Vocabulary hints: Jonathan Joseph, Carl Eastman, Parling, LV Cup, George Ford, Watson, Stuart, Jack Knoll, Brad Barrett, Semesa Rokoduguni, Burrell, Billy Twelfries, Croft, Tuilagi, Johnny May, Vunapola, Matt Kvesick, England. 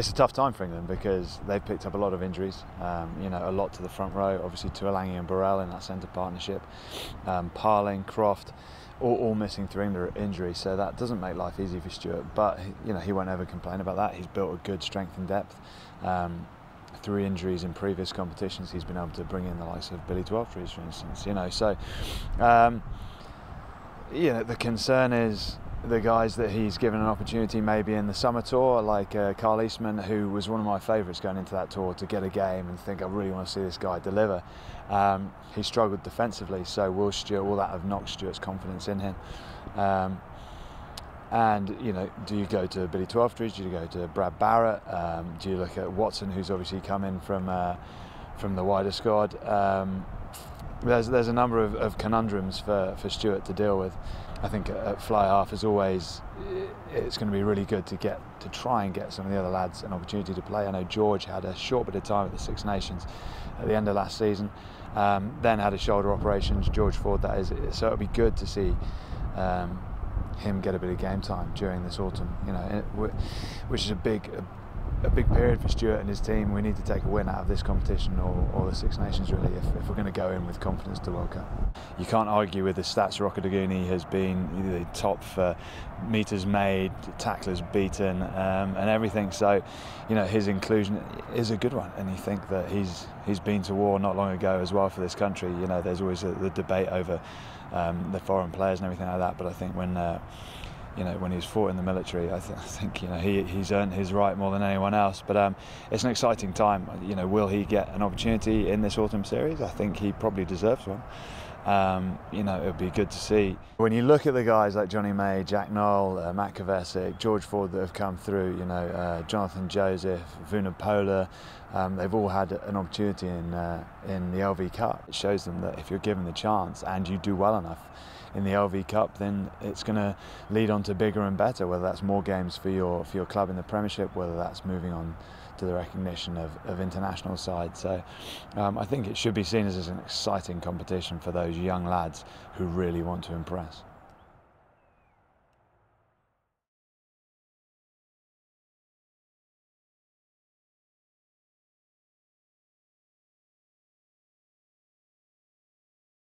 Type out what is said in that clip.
It's a tough time for England because they've picked up a lot of injuries, a lot to the front row, obviously Tuilagi and Burrell in that centre partnership, Parling, Croft, all missing through injury, so that doesn't make life easy for Stuart, but he won't ever complain about that. He's built a good strength and depth. Through injuries in previous competitions, he's been able to bring in the likes of Billy Twelfries, for instance, so the concern is the guys that he's given an opportunity maybe in the summer tour, like Carl Eastman, who was one of my favourites going into that tour, to get a game and think, I really want to see this guy deliver. He struggled defensively, so will that have knocked Stuart's confidence in him? Do you go to Billy Twelfries? Do you go to Brad Barrett? Do you look at Watson, who's obviously come in from the wider squad? There's a number of conundrums for Stuart to deal with. I think at fly half, as always, it's going to be really good to try and get some of the other lads an opportunity to play. I know George had a short bit of time at the Six Nations at the end of last season, then had a shoulder operation, George Ford that is, so it'll be good to see him get a bit of game time during this autumn, which is a big period for Stuart and his team. We need to take a win out of this competition or the Six Nations, really, if we're going to go in with confidence to the World Cup. You can't argue with the stats. Rokoduguni has been the top for metres made, tacklers beaten, and everything. So, his inclusion is a good one. And you think that he's been to war not long ago as well for this country. There's always the debate over the foreign players and everything like that. But I think when he's fought in the military, I think he's earned his right more than anyone else. But it's an exciting time. Will he get an opportunity in this autumn series? I think he probably deserves one. It would be good to see. When you look at the guys like Johnny May, Jack Knoll, Matt Kvesick, George Ford that have come through, Jonathan Joseph, Vunapola, they've all had an opportunity in the LV Cup. It shows them that if you're given the chance and you do well enough in the LV Cup, then it's going to lead on to bigger and better, whether that's more games for your club in the Premiership, whether that's moving on to the recognition of international side. So I think it should be seen as an exciting competition for those young lads who really want to impress.